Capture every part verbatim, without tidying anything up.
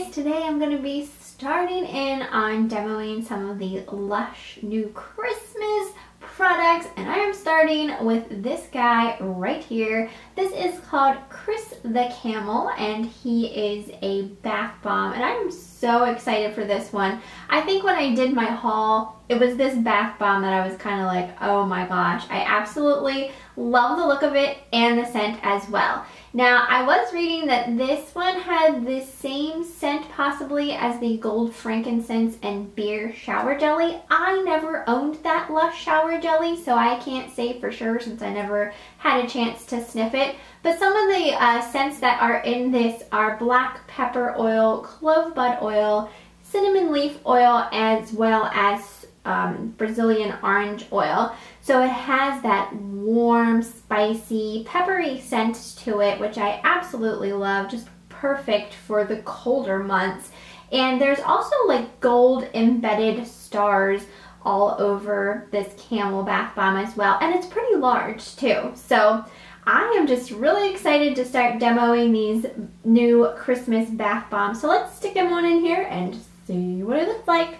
guys, today I'm going to be starting in on demoing some of the Lush new Christmas products, and I am starting with this guy right here. This is called Chris the Camel, and he is a bath bomb, and I'm so excited for this one. I think when I did my haul, it was this bath bomb that I was kind of like, oh my gosh, I absolutely love the look of it and the scent as well. Now, I was reading that this one had the same scent possibly as the Gold Frankincense and Beer Shower Jelly. I never owned that Lush Shower Jelly, so I can't say for sure since I never had a chance to sniff it. But some of the uh, scents that are in this are black pepper oil, clove bud oil, cinnamon leaf oil, as well as um, Brazilian orange oil. So it has that warm, spicy, peppery scent to it, which I absolutely love, just perfect for the colder months. And there's also like gold embedded stars all over this camel bath bomb as well. And it's pretty large too. So I am just really excited to start demoing these new Christmas bath bombs. So let's stick them on in here and see what it looks like.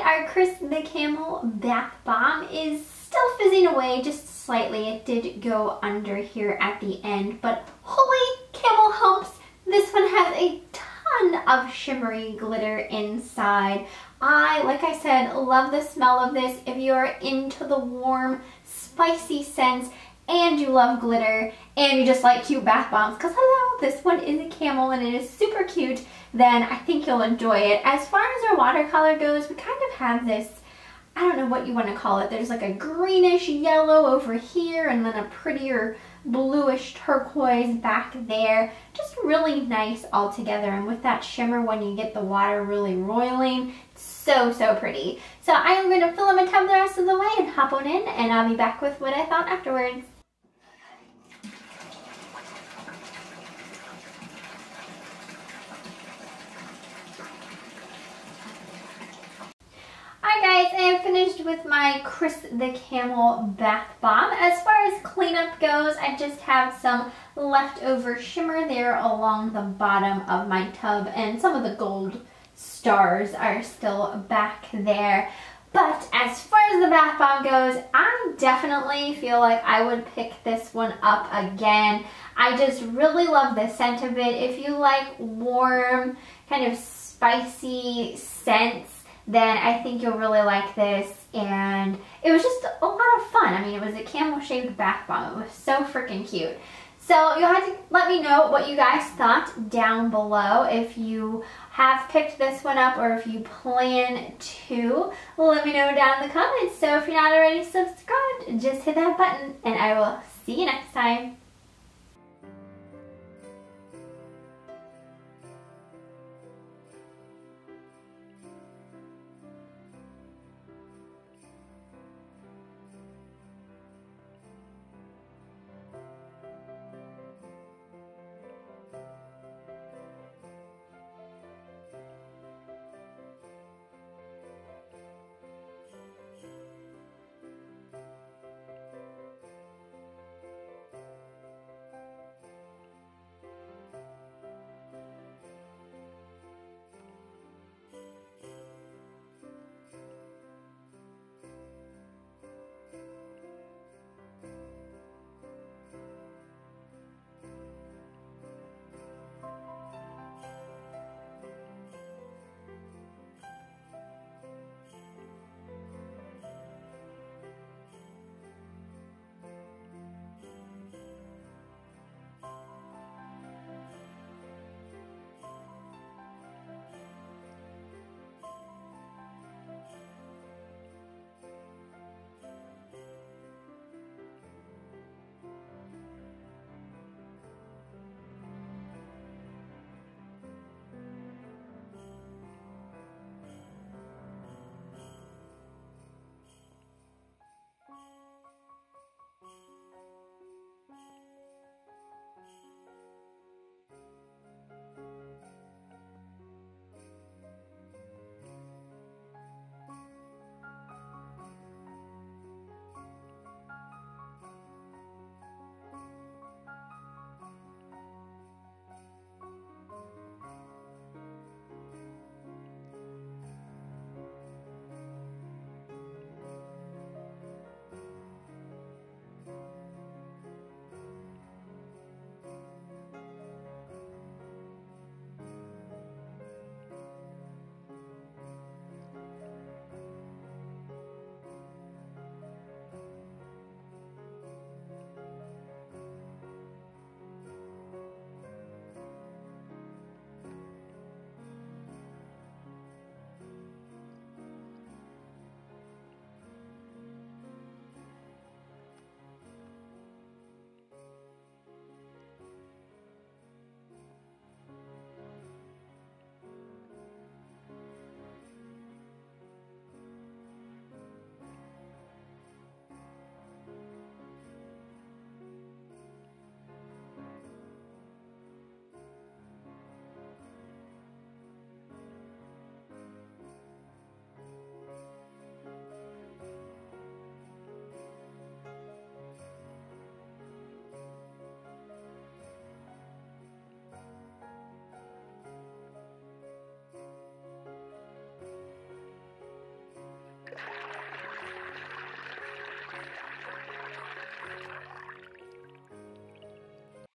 Our Chris the Camel bath bomb is still fizzing away, just slightly. It did go under here at the end, but holy camel humps, this one has a ton of shimmery glitter inside. I, like I said, love the smell of this. If you are into the warm, spicy scents and you love glitter and you just like cute bath bombs, because hello, this one is a camel and it is super cute, then I think you'll enjoy it. As far as our watercolor goes, we kind of have this, I don't know what you want to call it. There's like a greenish yellow over here and then a prettier bluish turquoise back there. Just really nice all together. And with that shimmer when you get the water really roiling, it's so, so pretty. So I am going to fill in my tub the rest of the way and hop on in, and I'll be back with what I thought afterwards. Alright guys, I am finished with my Chris the Camel bath bomb. As far as cleanup goes, I just have some leftover shimmer there along the bottom of my tub, and some of the gold stars are still back there. But as far as the bath bomb goes, I definitely feel like I would pick this one up again. I just really love the scent of it. If you like warm, kind of spicy scents, then I think you'll really like this, and it was just a lot of fun. I mean, it was a camel-shaped bath bomb. It was so freaking cute. So you'll have to let me know what you guys thought down below. If you have picked this one up or if you plan to, let me know down in the comments. So if you're not already subscribed, just hit that button, and I will see you next time.